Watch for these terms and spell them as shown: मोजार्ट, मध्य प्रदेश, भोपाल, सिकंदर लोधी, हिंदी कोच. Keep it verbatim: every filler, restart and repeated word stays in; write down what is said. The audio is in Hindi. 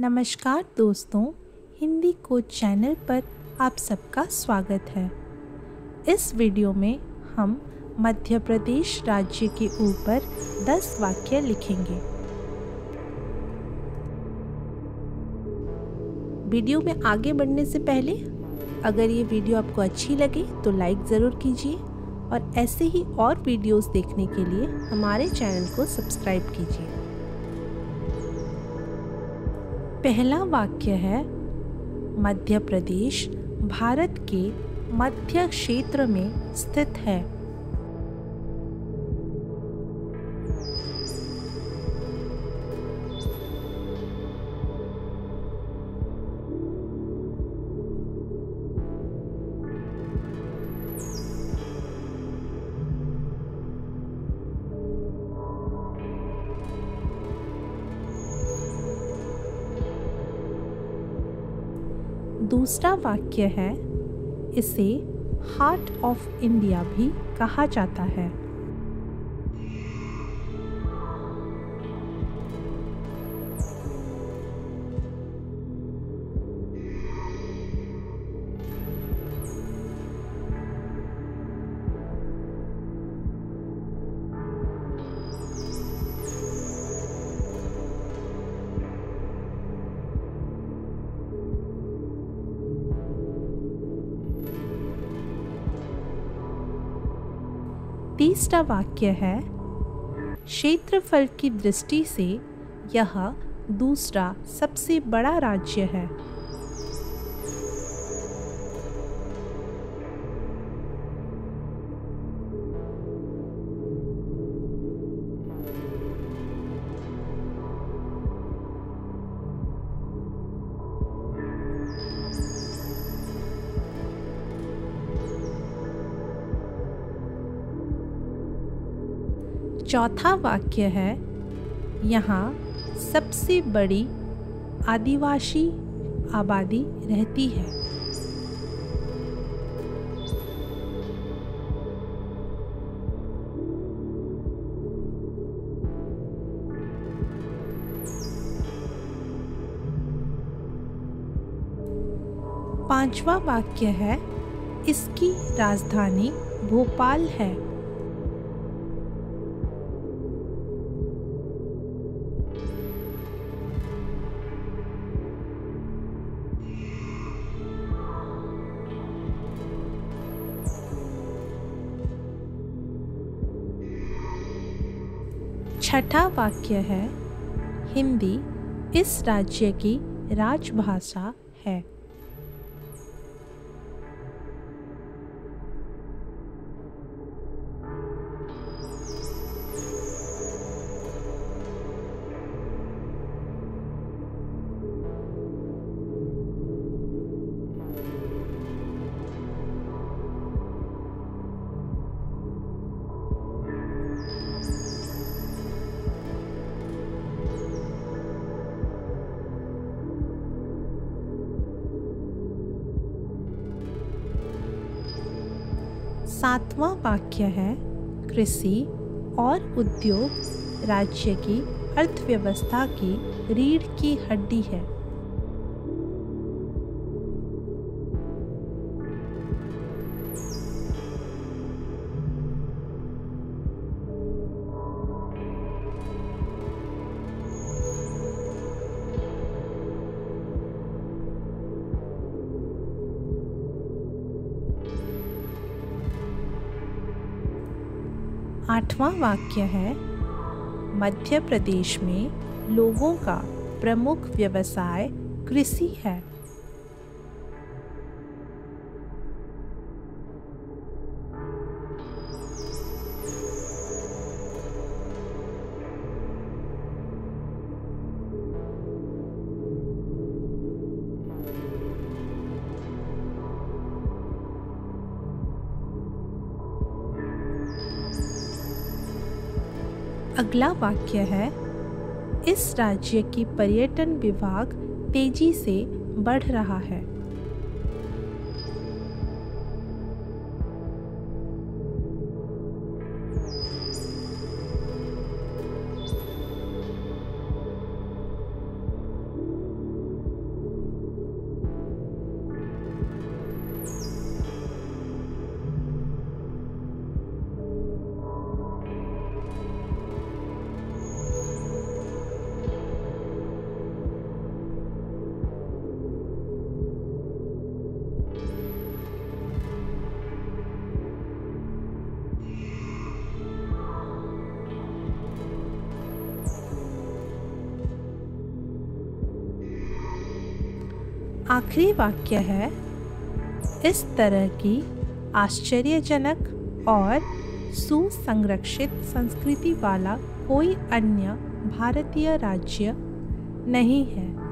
नमस्कार दोस्तों, हिंदी कोच चैनल पर आप सबका स्वागत है। इस वीडियो में हम मध्य प्रदेश राज्य के ऊपर दस वाक्य लिखेंगे। वीडियो में आगे बढ़ने से पहले अगर ये वीडियो आपको अच्छी लगे तो लाइक ज़रूर कीजिए और ऐसे ही और वीडियोस देखने के लिए हमारे चैनल को सब्सक्राइब कीजिए। पहला वाक्य है, मध्य प्रदेश भारत के मध्य क्षेत्र में स्थित है। दूसरा वाक्य है, इसे हार्ट ऑफ इंडिया भी कहा जाता है। तीसरा वाक्य है, क्षेत्रफल की दृष्टि से यह दूसरा सबसे बड़ा राज्य है। चौथा वाक्य है, यहाँ सबसे बड़ी आदिवासी आबादी रहती है। पांचवा वाक्य है, इसकी राजधानी भोपाल है। छठा वाक्य है, हिंदी इस राज्य की राजभाषा है। सातवां वाक्य है, कृषि और उद्योग राज्य की अर्थव्यवस्था की रीढ़ की हड्डी है। आठवां वाक्य है, मध्य प्रदेश में लोगों का प्रमुख व्यवसाय कृषि है। अगला वाक्य है, इस राज्य की पर्यटन विभाग तेजी से बढ़ रहा है। आखिरी वाक्य है, इस तरह की आश्चर्यजनक और सुसंरक्षित संस्कृति वाला कोई अन्य भारतीय राज्य नहीं है।